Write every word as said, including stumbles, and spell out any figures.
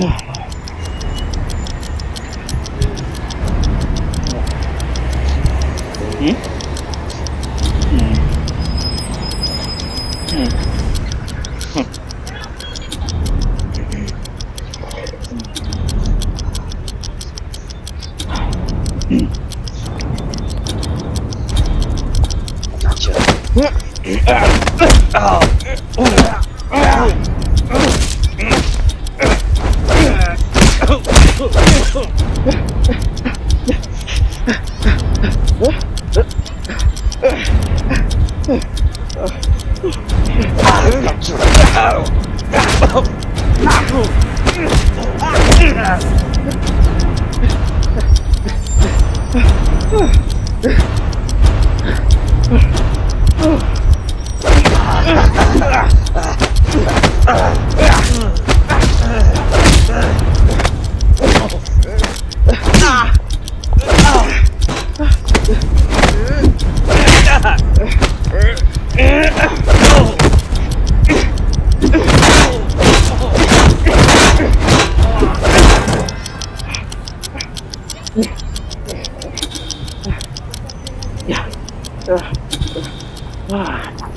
응? 응. 응. 응. 응. 야, 와.